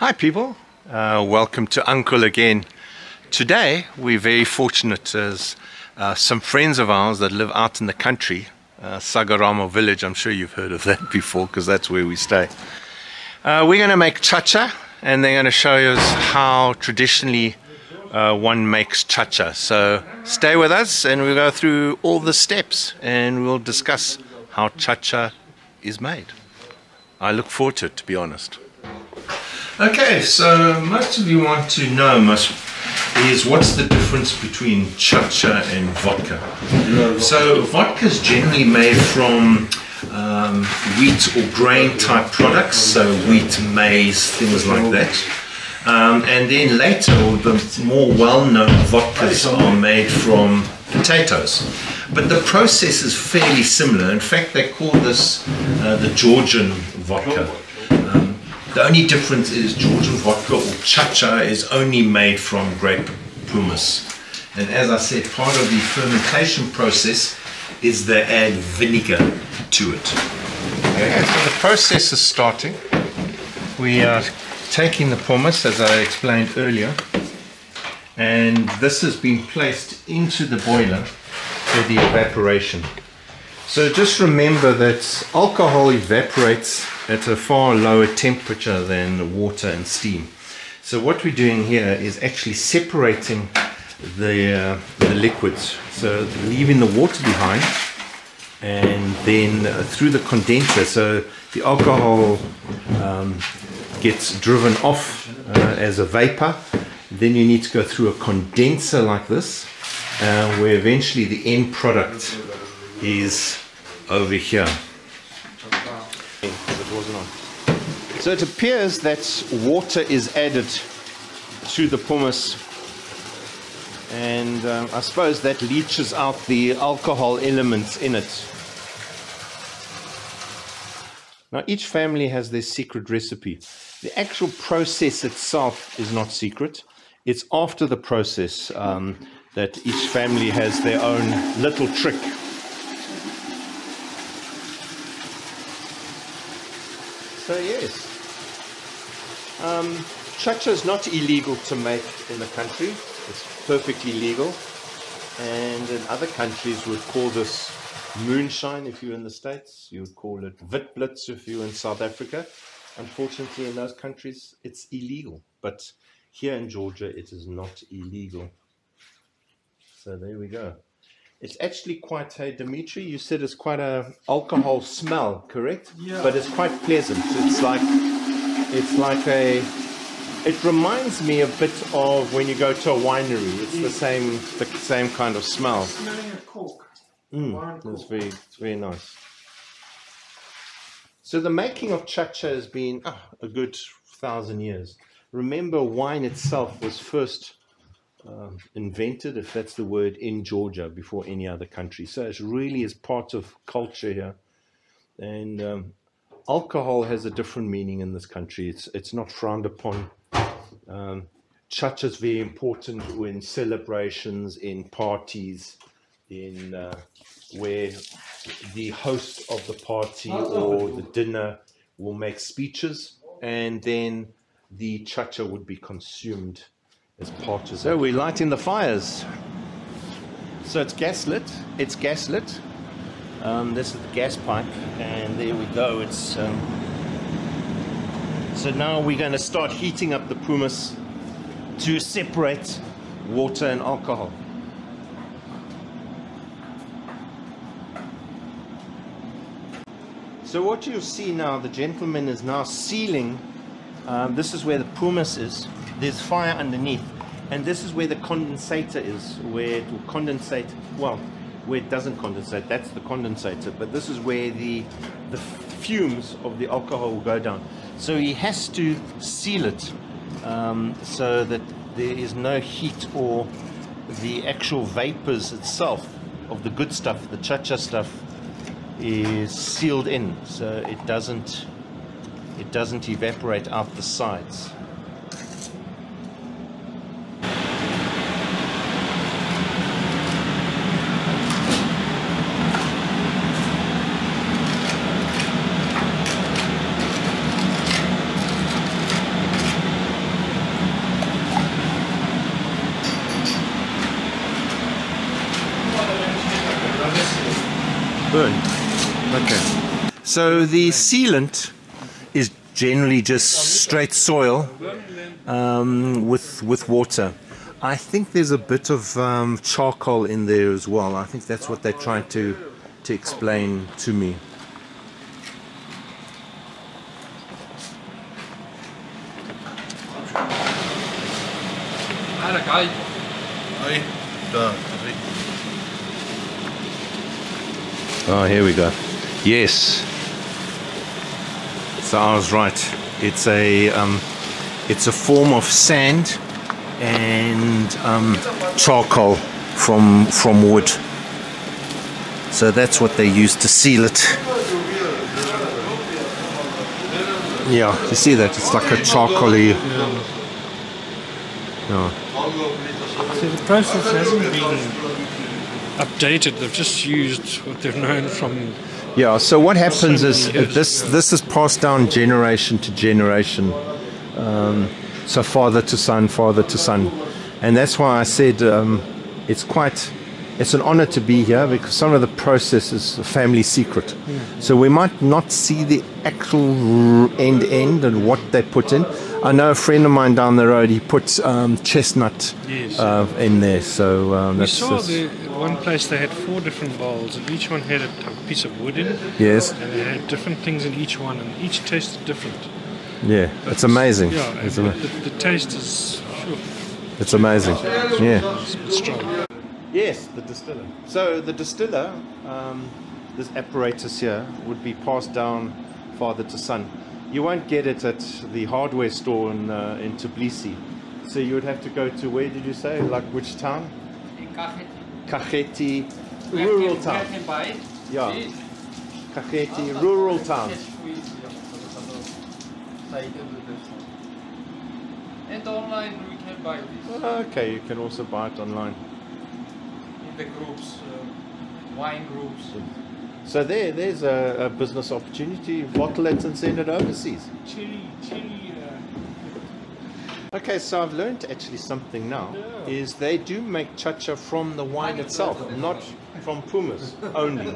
Hi people, welcome to Uncle again. Today we're very fortunate as some friends of ours that live out in the country, Sagarama village, I'm sure you've heard of that before because that's where we stay. We're going to make chacha and they're going to show us how traditionally one makes chacha. So stay with us and we'll go through all the steps and we'll discuss how chacha is made. I look forward to it, to be honest. Okay, so most of you want to know is what's the difference between chacha and vodka. So vodka is generally made from wheat or grain type products, so wheat, maize, things like that. And then later the more well-known vodkas are made from potatoes. But the process is fairly similar. In fact, they call this the Georgian vodka. The only difference is Georgian vodka or chacha is only made from grape pumice. And as I said, part of the fermentation process is they add vinegar to it. Okay, so the process is starting. We are taking the pumice, as I explained earlier, and this has been placed into the boiler for the evaporation. So just remember that alcohol evaporates at a far lower temperature than water and steam. So what we're doing here is actually separating the liquids. So leaving the water behind and then through the condenser. So the alcohol gets driven off as a vapor. Then you need to go through a condenser like this where eventually the end product is over here. So it appears that water is added to the pumice, and I suppose that leaches out the alcohol elements in it. Now each family has their secret recipe. The actual process itself is not secret. It's after the process that each family has their own little trick. So yes, chacha is not illegal to make in the country. It's perfectly legal, and in other countries would call this moonshine if you're in the States. You would call it Whit Blitz if you're in South Africa. Unfortunately in those countries it's illegal, but here in Georgia it is not illegal. So there we go. It's actually quite a, Dimitri, you said it's quite a alcohol smell, correct? Yeah. But it's quite pleasant. It's like a, it reminds me a bit of when you go to a winery. It's the same kind of smell. Smelling a cork. That's very nice. So the making of chacha has been a good 1,000 years. Remember, wine itself was first invented, if that's the word, in Georgia before any other country. So it really is part of culture here, and alcohol has a different meaning in this country. It's not frowned upon. Chacha is very important in celebrations, in parties, in where the host of the party or the dinner will make speeches, and then the chacha would be consumed as part of. So we're lighting the fires. So it's gaslit. It's gaslit. This is the gas pipe, and there we go. It's so now we're going to start heating up the pumice to separate water and alcohol. So what you'll see now, the gentleman is now sealing. This is where the pumice is. There's fire underneath, and this is where the condensator is, where it will condensate. Well, where it doesn't condensate, that's the condensator, but this is where the fumes of the alcohol will go down. So he has to seal it so that there is no heat, or the actual vapors itself of the good stuff, the chacha stuff, is sealed in, so it doesn't evaporate out the sides. burn. Okay. So the sealant is generally just straight soil with water. I think there's a bit of charcoal in there as well. I think that's what they're trying to explain to me. Oh, here we go. Yes. So I was right. It's a form of sand and charcoal from wood. So that's what they use to seal it. Yeah, you see that? It's like a charcoal-y. Yeah. So the process hasn't been updated. They've just used what they've known from. Yeah. So what happens is this is passed down generation to generation. So father to son, and that's why I said it's an honor to be here, because some of the process is a family secret. Yeah. So we might not see the actual end and what they put in. I know a friend of mine down the road, he puts chestnut in there. So we saw one place they had 4 different bowls, and each one had a piece of wood in it. Yes. And they had different things in each one, and each tasted different. Yeah, it's amazing. Yeah, it's the taste is. Sure. It's amazing. Yeah. It's strong. Yes, the distiller. So the distiller, this apparatus here, would be passed down father to son. You won't get it at the hardware store in Tbilisi. So you would have to go to, where did you say? Like which town? Kakheti. Rural town. Yeah. Kakheti, rural town. And online we can buy this. Okay, you can also buy it online. In the groups, wine groups. So there's a business opportunity. Bottle it and send it overseas. Chili. Okay, so I've learned actually something now. Yeah. Is they do make chacha from the wine itself, not from pumas only.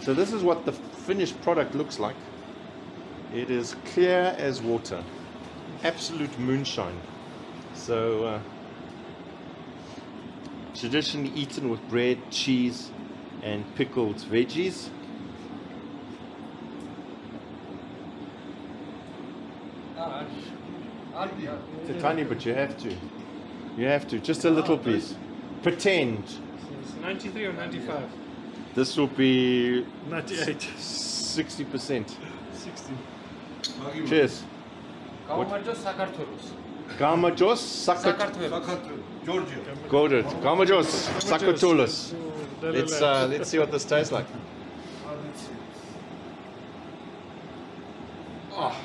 So this is what the finished product looks like. It is clear as water, absolute moonshine. So traditionally eaten with bread, cheese and pickled veggies. It's a tiny bit, you have to, just a little piece. Pretend. So it's 93 or 95? This will be 98. 60%. 60. Cheers. Gamarjos Sakartvelos. Gamarjos Sakartvelos. Georgia. Gamarjos Sakartvelos. Let's see what this tastes like. Oh.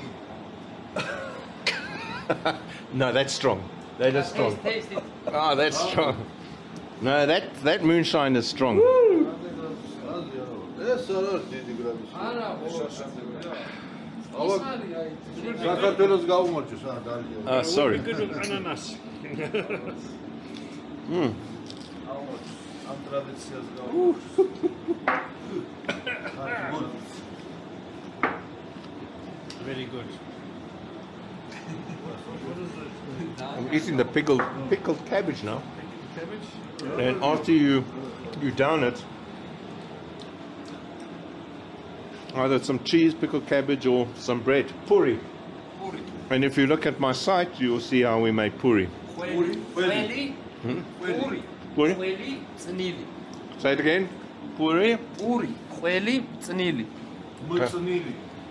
No, that's strong. That is strong. Oh, that's strong. No, that moonshine is strong. Woo. Sorry. Mm. Very good. I'm eating the pickled cabbage now. And after you down it, either some cheese, pickled cabbage, or some bread. Puri. And if you look at my site, you will see how we make puri. Puri. Say it again. Puri. Kweli tsanili.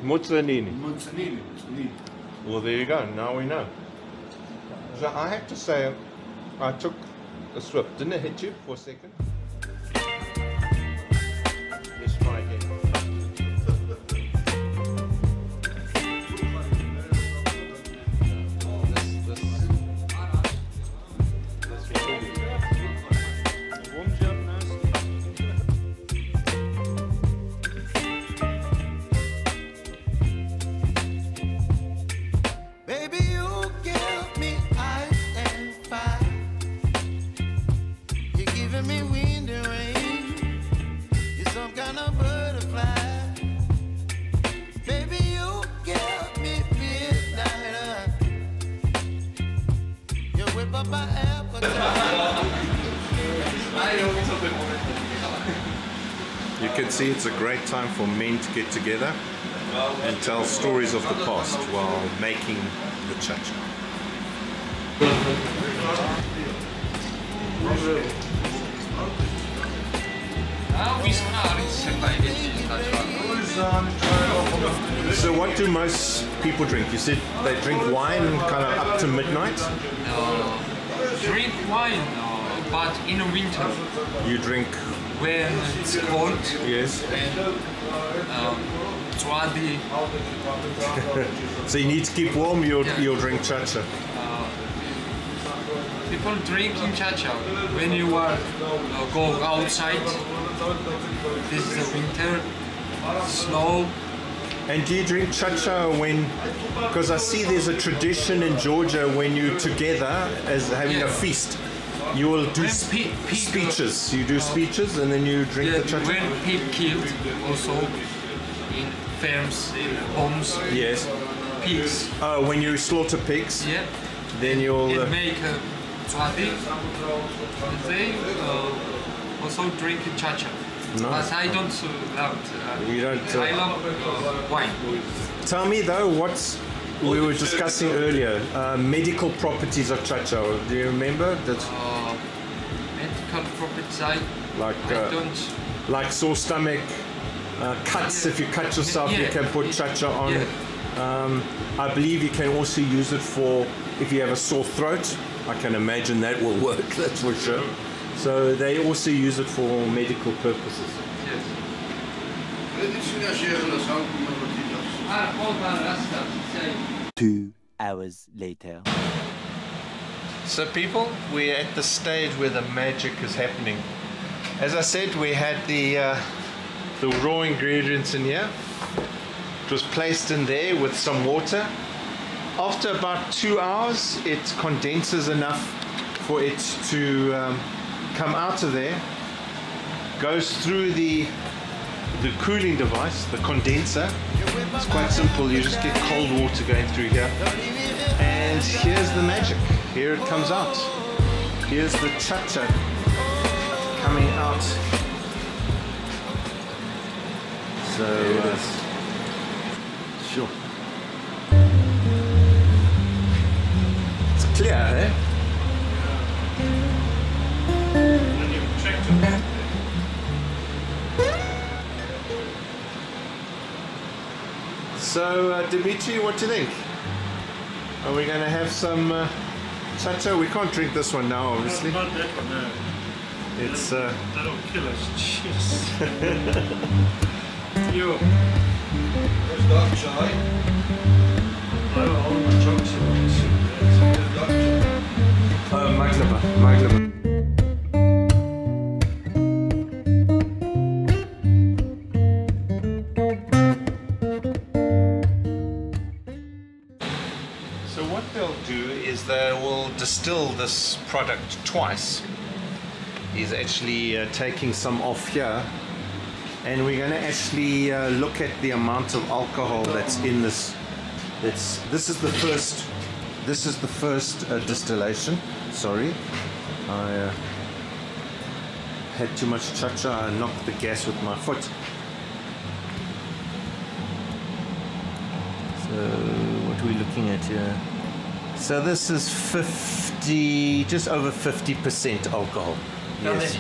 Mutsanili. Well, there you go. Now we know. So I have to say, I took a swip. Didn't it hit you for a second? Me can see, it's a great time for men to get together and tell stories of the past while making the chacha. So what do most people drink? You said they drink wine kind of up to midnight? Drink wine, but in the winter. You drink? When it's cold. Yes. And so you need to keep warm, you'll drink chacha. People drinking chacha when you are go outside. This is the winter, snow. And do you drink chacha when, because I see there's a tradition in Georgia when you're together as having a feast. You will do speeches. You do speeches and then you drink the chacha. When people killed also in farms, in homes, yes, pigs. Oh, when you slaughter pigs, yeah, then you'll make tzadik. They also drink chacha. No. But I don't love it. I love wine. Tell me though, we were discussing earlier, medical properties of chacha. Do you remember that? Medical properties, I don't. Like sore stomach. Cuts, if you cut yourself, you can put chacha on. I believe you can also use it for if you have a sore throat. I can imagine that will work, that's for sure. So they also use it for medical purposes. Yes. 2 hours later. So people, we're at the stage where the magic is happening. As I said, we had the raw ingredients in here. It was placed in there with some water. After about 2 hours, it condenses enough for it to come out of there, goes through the cooling device, the condenser. It's quite simple, you just get cold water going through here. And here's the magic. Here it comes out. Here's the chacha coming out. So, sure. It's clear, eh? When you check to that. So, Dimitri, what do you think? Are we going to have some chacha? We can't drink this one now, obviously. No, not that one, no. It's, that'll kill us. Jeez. You. There's dark chai. Maglaba. So what they'll do is they will distill this product twice. He's actually taking some off here. And we're going to actually look at the amount of alcohol that's in this. This is the first distillation. Sorry, I had too much chacha. I knocked the gas with my foot. So what are we looking at here? So this is 50, just over 50% alcohol. Yes.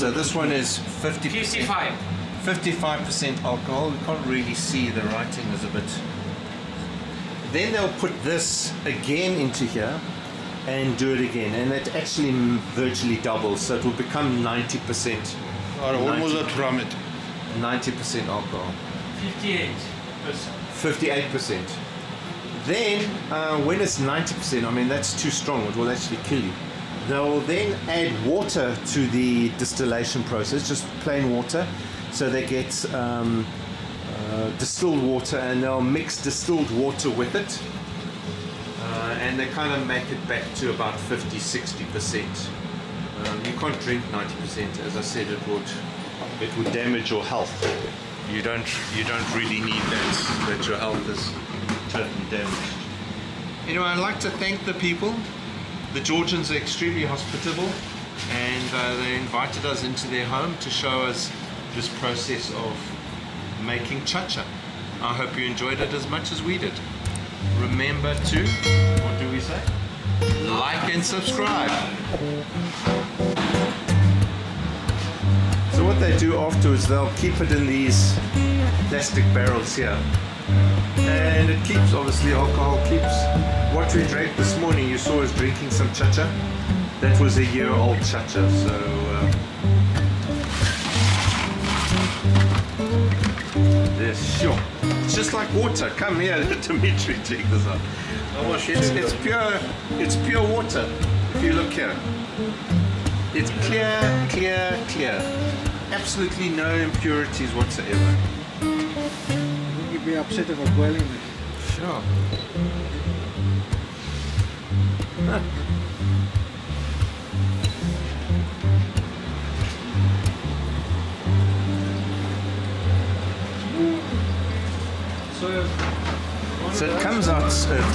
So this one is 55% alcohol. We can't really see, the writing is a bit. Then they'll put this again into here and do it again, and it actually virtually doubles, so it will become 90%. 90% alcohol. 58%. Then when it's 90%, I mean that's too strong. It will actually kill you. They'll then add water to the distillation process, just plain water. So they get distilled water, and they'll mix distilled water with it, and they kind of make it back to about 50–60%. You can't drink 90%, as I said. It would damage your health. You don't really need that your health is totally damaged. Anyway, I'd like to thank the people. The Georgians are extremely hospitable, and they invited us into their home to show us this process of making chacha. I hope you enjoyed it as much as we did. Remember to, what do we say? Like and subscribe. So what they do afterwards, they'll keep it in these plastic barrels here. And it keeps, obviously, alcohol keeps. What we drank this morning, you saw us drinking some chacha. That was a year old chacha, so... yes, sure. It's just like water. Come here, Dimitri, take this out. It's pure water. If you look here. It's clear, clear, clear. Absolutely no impurities whatsoever. You'd be upset if I'm boiling this. Sure. Huh. So it comes out,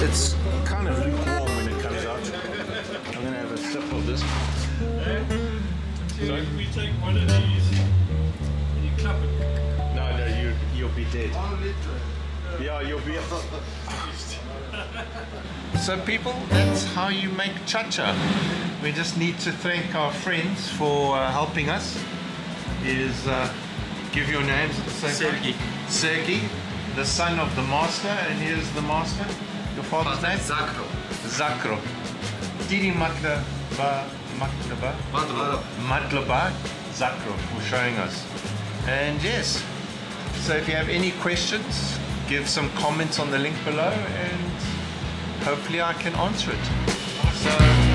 it's kind of lukewarm when it comes out. I'm going to have a sip of this. So if we take one of these and you clap it. No, you'll be dead. Yeah, you'll be... So people, that's how you make chacha. We just need to thank our friends for helping us. Give your names at the same time. Sergi. Sergi, the son of the master, and here's the master. Your father's name? Zakro. Zakro. Didi Matlaba Zakro for showing us. And yes, so if you have any questions, give some comments on the link below and hopefully I can answer it. So